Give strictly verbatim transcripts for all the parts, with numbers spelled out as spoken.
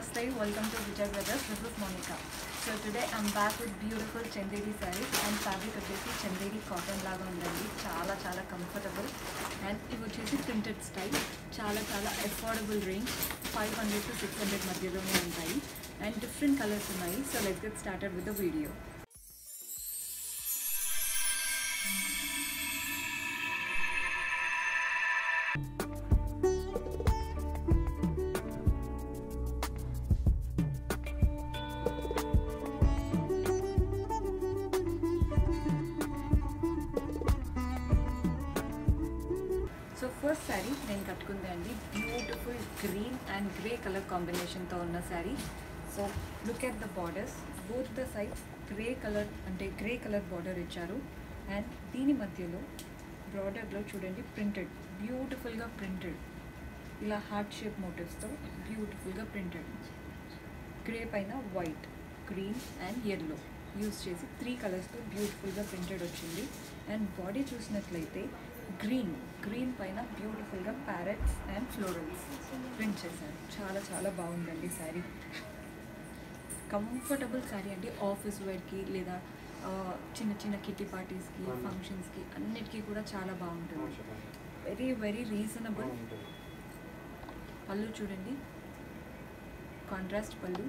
Namaste, welcome to Vijay Brothers. This is Monica. So today I'm back with beautiful Chanderi sarees and fabric వచ్చేసి Chanderi cotton లాగా ఉందండి. చాలా చాలా comfortable and ఇది వచ్చేసి printed style. చాలా చాలా affordable range. five hundred to six hundred మధ్యలోనే ఉంటాయి and different colors ఉన్నాయి. So let's get started with the video. So first saree nenu kattukundandi beautiful green and grey color combination tho unna saree. So look at the borders, both the sides grey color ante grey color border icharu and deeni madhyalo border lo chudandi printed beautiful ga printed ila heart shape motifs tho beautiful ga printed grey paina white, green and yellow use chesi three colors tho beautiful ga printed ochindi and body chusinatleyte green green paina beautiful ga parrots and florals print chesaru. Chala chala bagundandi saree, comfortable saree ante office wear ki leda chinna chinna kitty parties ki functions ki annitiki kuda chala baguntundi. Very very reasonable. Pallu chudandi, contrast pallu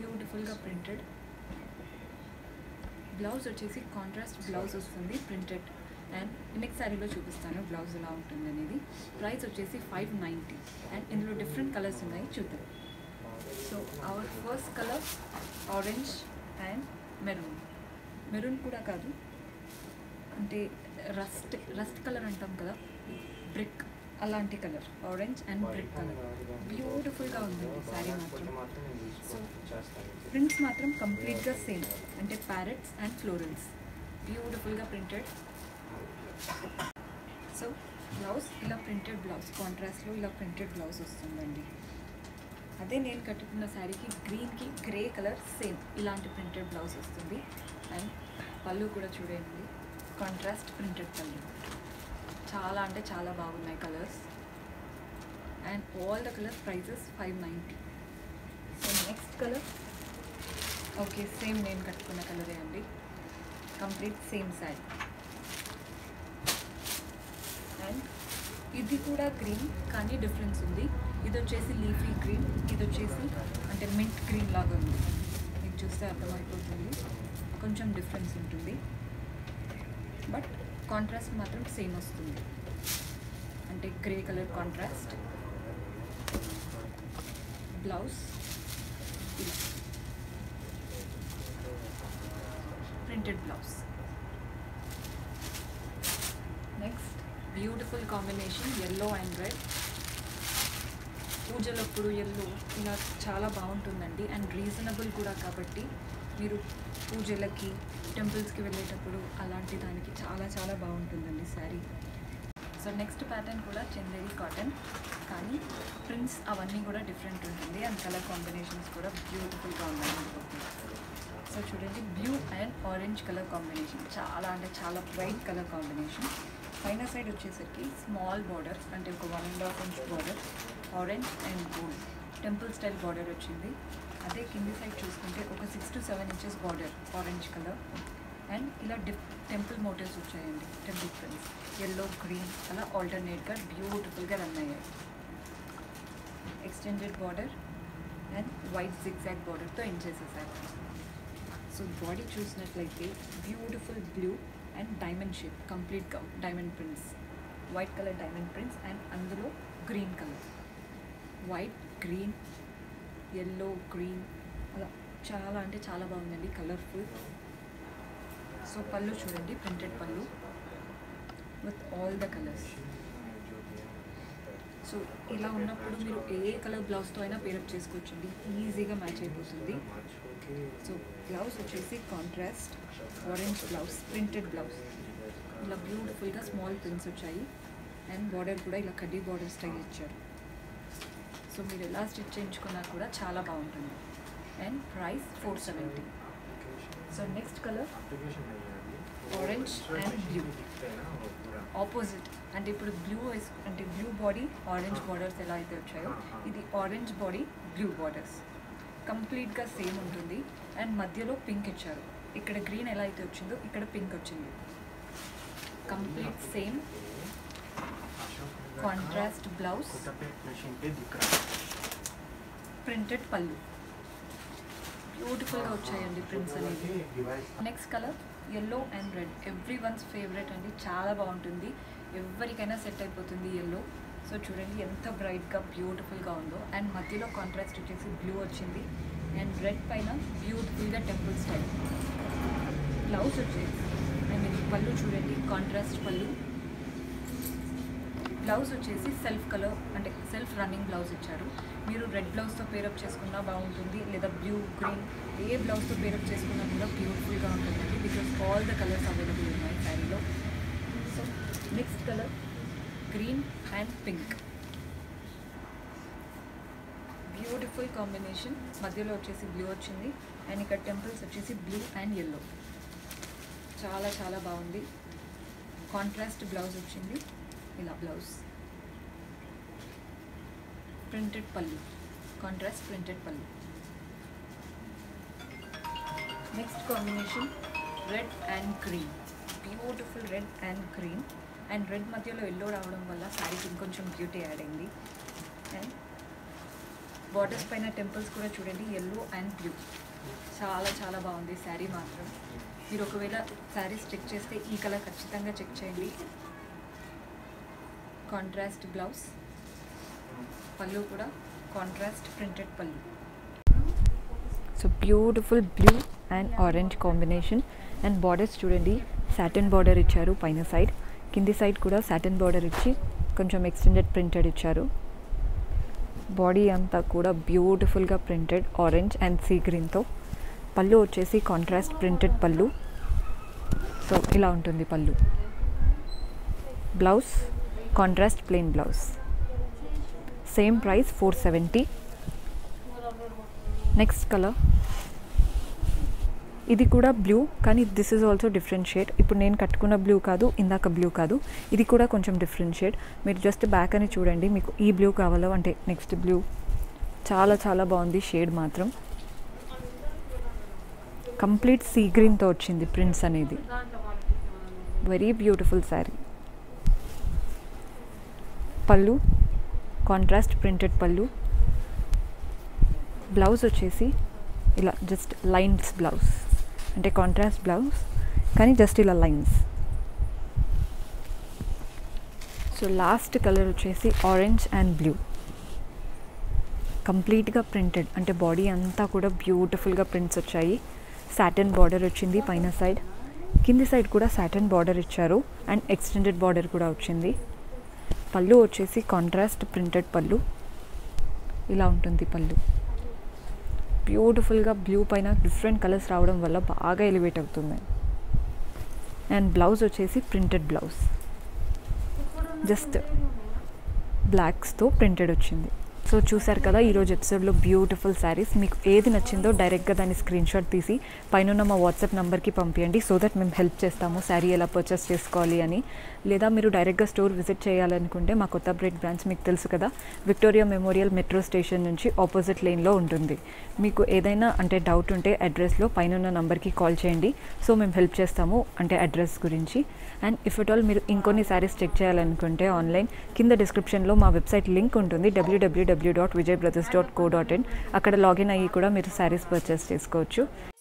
beautiful ga printed. Blouse వచ్చేసి contrast blouse వస్తుంది printed. And next శారీలో చూపిస్తాను blouse ఎలా ఉంటుంది అనేది. Price వచ్చేసి five ninety and ఇందులో different colours ఉన్నాయి చూద్దాం. So our first colour orange and maroon. Maroon కూడా కాదు అంటే రస్ట్ రస్ట్ కలర్ అంటాం కదా, బ్రిక్ అలాంటి colour, orange and brick colour బ్యూటిఫుల్గా ఉంటుంది శారీ మాత్రం. సో ప్రింట్స్ మాత్రం కంప్లీట్గా సేమ్ అంటే ప్యారెట్స్ అండ్ ఫ్లోరల్స్ బ్యూటిఫుల్గా ప్రింటెడ్. సో బ్లౌజ్ ఇలా ప్రింటెడ్ బ్లౌజ్, కాంట్రాస్ట్లో ఇలా ప్రింటెడ్ బ్లౌజ్ వస్తుందండి. అదే నేను కట్టుకున్న శారీకి గ్రీన్కి గ్రే కలర్ సేమ్ ఇలాంటి ప్రింటెడ్ బ్లౌజ్ వస్తుంది. అండ్ పళ్ళు కూడా చూడండి, కాంట్రాస్ట్ ప్రింటెడ్ పళ్ళు. చాలా అంటే చాలా బాగున్నాయి colours and all the colour prices five ninety. So next colour okay same నేను కట్టుకున్న కలరే అండి, కంప్లీట్ సేమ్ శారీ. ఇది కూడా గ్రీన్ కానీ డిఫరెన్స్ ఉంది. ఇది వచ్చేసి లీఫీ గ్రీన్, ఇది వచ్చేసి అంటే మింట్ గ్రీన్ లాగా ఉంది. మీకు చూస్తే అర్థమైపోతుంది కొంచెం డిఫరెన్స్ ఉంటుంది, బట్ కాంట్రాస్ట్ మాత్రం సేమ్ వస్తుంది అంటే grey colour contrast. Blouse printed blouse. Next beautiful combination yellow and red. పూజలప్పుడు yellow ఇలా చాలా బాగుంటుందండి అండ్ రీజనబుల్ కూడా. కాబట్టి మీరు పూజలకి టెంపుల్స్కి వెళ్ళేటప్పుడు అలాంటి దానికి చాలా చాలా బాగుంటుందండి శారీ. సో నెక్స్ట్ ప్యాటర్న్ కూడా చందేరి కాటన్ కానీ ప్రింట్స్ అవన్నీ కూడా డిఫరెంట్ ఉంటుంది అండ్ కలర్ కాంబినేషన్స్ కూడా బ్యూటిఫుల్గా ఉండాలనుకుంటుంది. సో చూడండి blue and orange colour combination చాలా అంటే చాలా బ్రైట్ కలర్ కాంబినేషన్. పైన సైడ్ వచ్చేసరికి స్మాల్ బార్డర్ అంటే ఒక one and half inch border, orange and gold temple style border వచ్చింది. అదే కింది సైడ్ చూసుకుంటే ఒక six to seven inches border orange colour and ఇలా డిఫ్ టెంపుల్ మోటివ్స్ వచ్చాయండి, టెంపుల్ ప్రింట్స్ yellow green అలా ఆల్టర్నేట్గా బ్యూటిఫుల్గా రన్ అయ్యాయి. Extended border and white zigzag బార్డర్తో ఎండ్ చేసేసారు. సో బాడీ చూసినట్లయితే beautiful blue and diamond shape, కంప్లీట్గా diamond prints, white colour diamond prints and అందులో green colour, white green yellow green అలా చాలా అంటే చాలా బాగుందండి కలర్ఫుల్. సో పళ్ళు చూడండి ప్రింటెడ్ పళ్ళు with all the colours. So ఇలా ఉన్నప్పుడు మీరు ఏ కలర్ బ్లౌజ్తో అయినా పేరప్ చేసుకోవచ్చండి, ఈజీగా మ్యాచ్ అయిపోతుంది. సో బ్లౌజ్ వచ్చేసి contrast orange blouse, printed blouse ఇలా బ్యూటిఫుల్గా స్మాల్ ప్రింట్స్ వచ్చాయి అండ్ బార్డర్ కూడా ఇలా కడ్డీ బార్డర్ స్టైల్ ఇచ్చారు. సో మీరు ఎలా స్టిచ్ చేయించుకున్నా కూడా చాలా బాగుంటుంది and price four seventy. So next colour orange and blue opposite అంటే ఇప్పుడు బ్లూ అంటే బ్లూ బాడీ ఆరెంజ్ బార్డర్స్ ఎలా అయితే వచ్చాయో ఇది orange body blue borders complete ga same untundi and madhyalo pink icharu ikkada green ela aithe vachindo ikkada pink vachindi complete same contrast blouse printed pallu beautiful ga vachayandi prints anedi next color yellow and red everyone's favorite andi chaala baaguntundi everrikaina set ayipotundi yellow so chudandi entha bright ga beautiful ga undo and madhyalo contrast ichesi blue vachindi and red paina beautiful ga temple style blouse vachindi I mean pallu chudandi contrast pallu blouse vachesi self color and self running blouse icharu meeru red blouse tho pair up cheskunna baaguntundi ledha blue green ee blouse tho pair up cheskunna kuda beautiful ga untundi because all the colors available in my saree lo so mixed color green and pink beautiful combination madhyalo vachesi blue vachindi and ikka temples vachesi blue and yellow chala chala baagundi contrast blouse vachindi ila blouse printed pallu contrast printed pallu next combination red and green beautiful red and green and red madhyalo yellow raavadam valla saree ki inkoncham beauty add ayindi and borders paina temples kuda chudandi yellow and blue chaala chaala baagundi saree matram meeru okavela sarees check cheste ee color kachithanga check cheyandi contrast blouse pallu kuda contrast printed pallu so beautiful blue and orange combination and borders chudandi satin border icharu paina side కింది side కూడా satin border ఇచ్చి కొంచెం extended printed ఇచ్చారు body అంతా కూడా బ్యూటిఫుల్గా printed orange and sea గ్రీన్తో పళ్ళు వచ్చేసి కాంట్రాస్ట్ ప్రింటెడ్ పళ్ళు సో ఇలా ఉంటుంది పళ్ళు blouse contrast plain blouse same price four seventy. Next colour ఇది కూడా బ్లూ కానీ this is also different shade ఇప్పుడు నేను కట్టుకున్న బ్లూ కాదు ఇందాక బ్లూ కాదు ఇది కూడా కొంచెం డిఫరెంట్ షేడ్ మీరు జస్ట్ బ్యాక్ అని చూడండి మీకు ఈ బ్లూ కావాలో అంటే నెక్స్ట్ బ్లూ చాలా చాలా బాగుంది షేడ్ మాత్రం కంప్లీట్ సీ గ్రీన్తో వచ్చింది ప్రింట్స్ అనేది వెరీ బ్యూటిఫుల్ శారీ పళ్ళు కాంట్రాస్ట్ ప్రింటెడ్ పళ్ళు బ్లౌజ్ వచ్చేసి ఇలా జస్ట్ లైన్స్ బ్లౌజ్ అంటే కాంట్రాస్ట్ బ్లౌజ్ కానీ జస్ట్ ఇలా లైన్స్ సో లాస్ట్ కలర్ వచ్చేసి ఆరెంజ్ అండ్ బ్లూ కంప్లీట్గా ప్రింటెడ్ అంటే బాడీ అంతా కూడా బ్యూటిఫుల్గా ప్రింట్స్ వచ్చాయి సాటిన్ బార్డర్ వచ్చింది పైన సైడ్ కింది సైడ్ కూడా సాటిన్ బార్డర్ ఇచ్చారు అండ్ ఎక్స్టెండెడ్ బార్డర్ కూడా వచ్చింది పళ్ళు వచ్చేసి కాంట్రాస్ట్ ప్రింటెడ్ పళ్ళు ఇలా ఉంటుంది పళ్ళు బ్యూటిఫుల్గా బ్లూ పైన డిఫరెంట్ కలర్స్ రావడం వల్ల బాగా ఎలివేట్ అవుతుంది అండ్ బ్లౌజ్ వచ్చేసి ప్రింటెడ్ బ్లౌజ్ జస్ట్ బ్లాక్స్తో ప్రింటెడ్ వచ్చింది సో చూసారు కదా ఈరోజు ఎపిసోడ్లో బ్యూటిఫుల్ శారీస్ మీకు ఏది నచ్చిందో డైరెక్ట్గా దాన్ని స్క్రీన్ షాట్ తీసి పైన మా వాట్సాప్ నెంబర్కి పంపించండి సో దట్ మేము హెల్ప్ చేస్తాము శారీ ఎలా పర్చేస్ చేసుకోవాలి అని లేదా మీరు డైరెక్ట్గా స్టోర్ విజిట్ చేయాలనుకుంటే మా కొత్తపేట్ బ్రాంచ్ మీకు తెలుసు కదా విక్టోరియా మెమోరియల్ మెట్రో స్టేషన్ నుంచి ఆపోజిట్ లైన్లో ఉంటుంది మీకు ఏదైనా అంటే డౌట్ ఉంటే అడ్రస్లో పైన నెంబర్కి కాల్ చేయండి సో మేము హెల్ప్ చేస్తాము అంటే అడ్రస్ గురించి అండ్ ఇఫ్ అట్ ఆల్ మీరు ఇంకొన్ని శారీస్ చెక్ చేయాలనుకుంటే ఆన్లైన్ కింద డిస్క్రిప్షన్లో మా వెబ్సైట్ లింక్ ఉంటుంది డబ్ల్యూడబ్ల్యూడబ్ల్యూ dot Vijay Brothers dot co dot in అక్కడ లాగిన్ అయ్యి కూడా మీరు శారీస్ పర్చేస్ చేసుకోవచ్చు